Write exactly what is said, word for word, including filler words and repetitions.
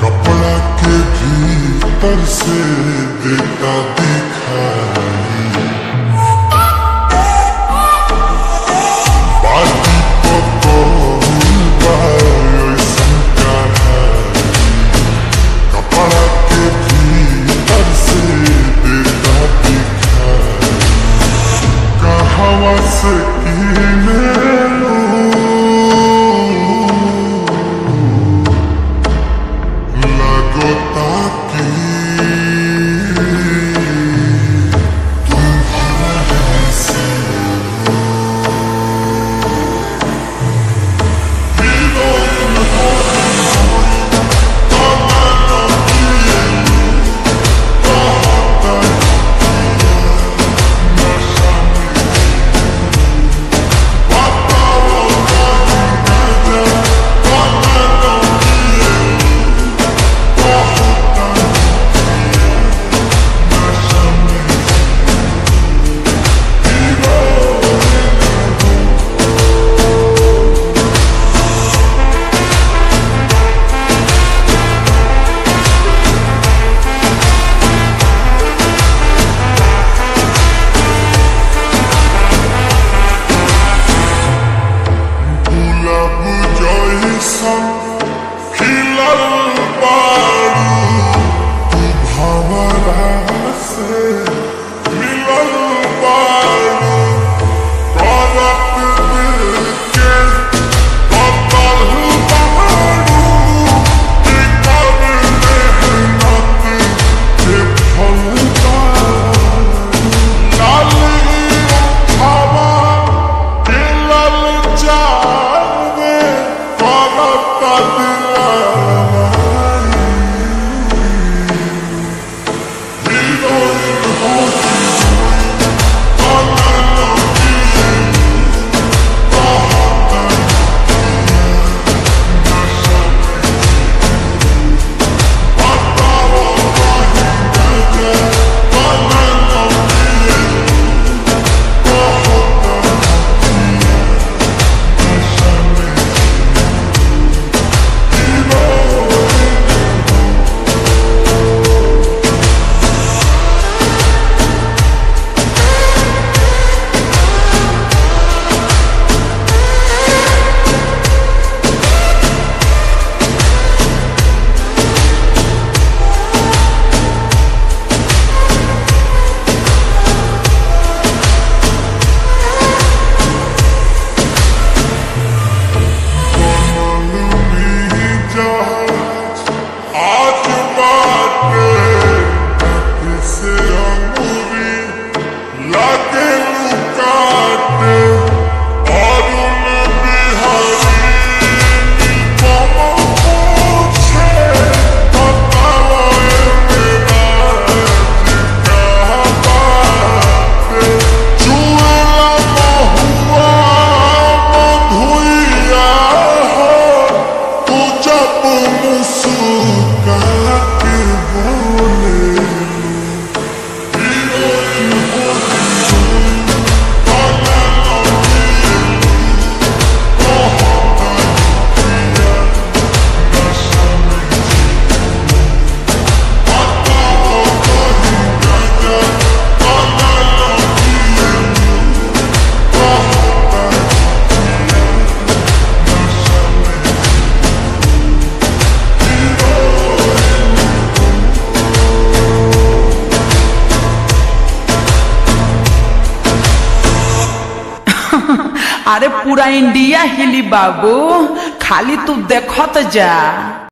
कपड़ा के भी तरसे देता दिखाई। अरे पूरा इंडिया हिली बाबू, खाली तू देखत जा।